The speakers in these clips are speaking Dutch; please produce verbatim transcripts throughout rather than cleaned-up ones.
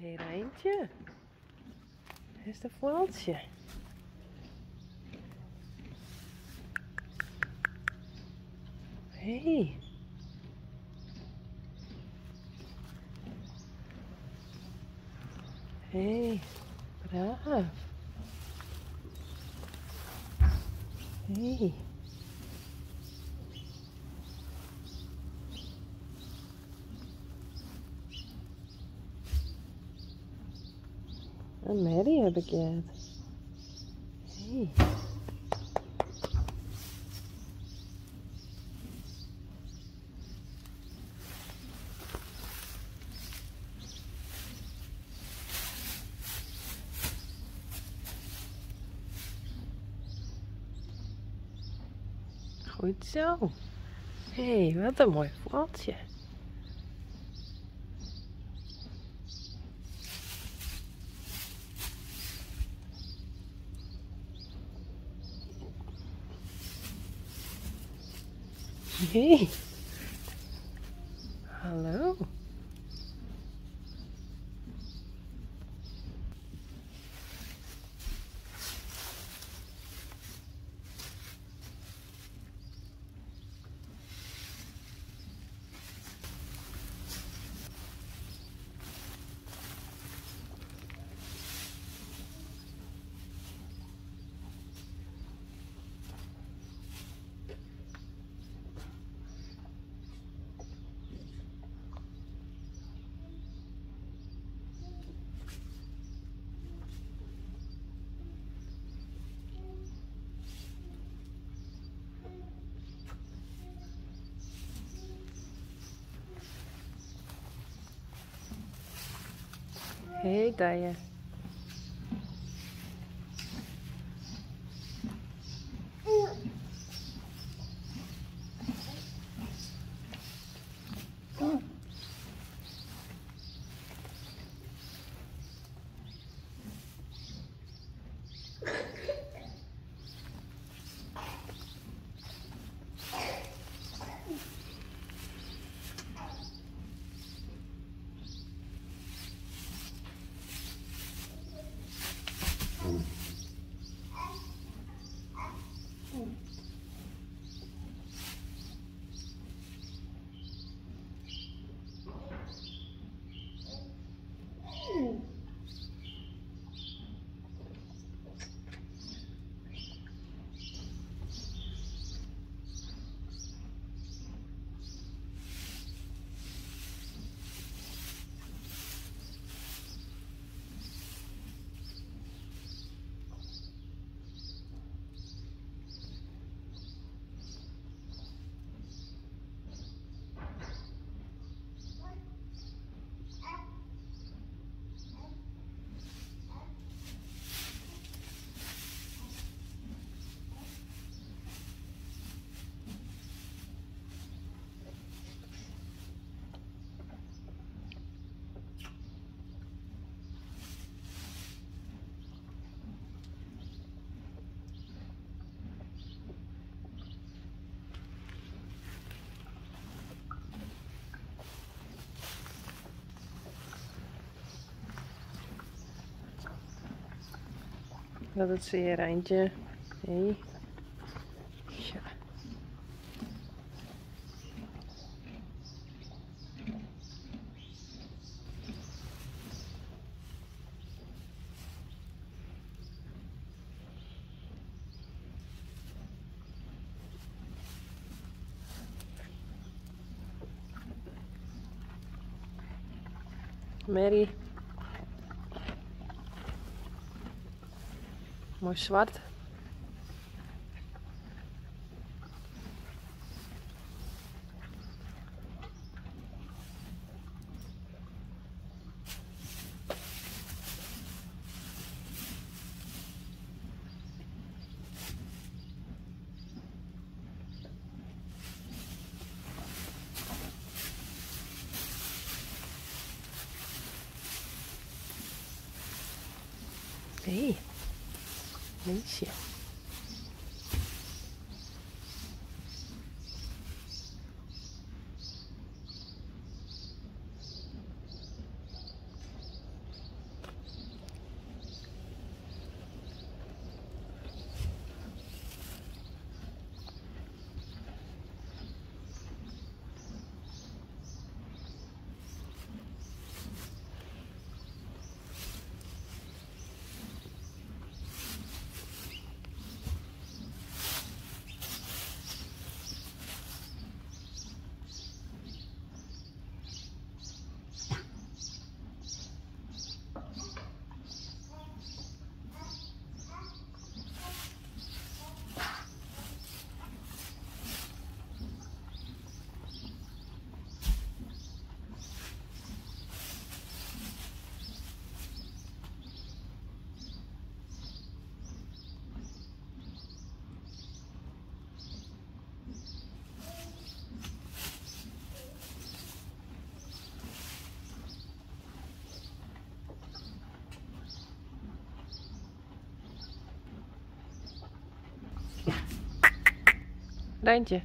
Hey Reintje, here's dat voeltje. Hey. Hey, braaf. Hey. Een merrie heb ik gehad. Hey. Goed zo. Hé, hey, wat een mooi voeltje. Hey. Hallo. Hey Daya. Dat is zeer Reintje. Hey. Ja. Mary. Mooi zwart. Hey. Reintje. Reintje. Reintje.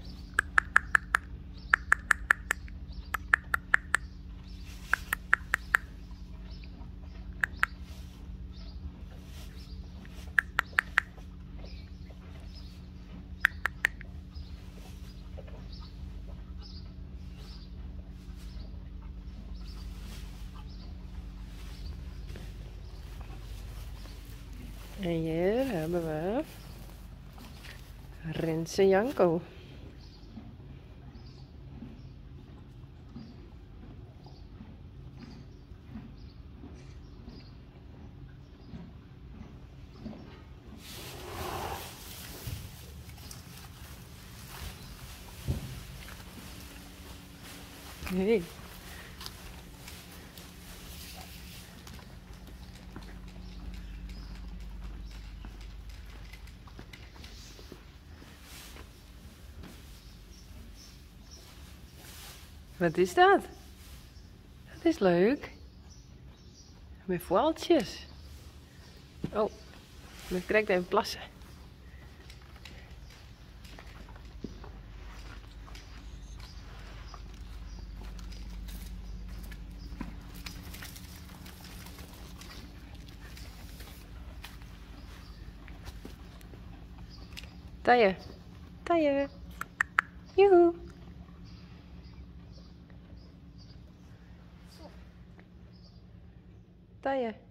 En hier hebben we Rinse Janko. Hey. Wat is dat? Dat is leuk. Met voeltjes. Oh, dan krijg ik even plassen. Taille. Taille. Joehoe. Taille.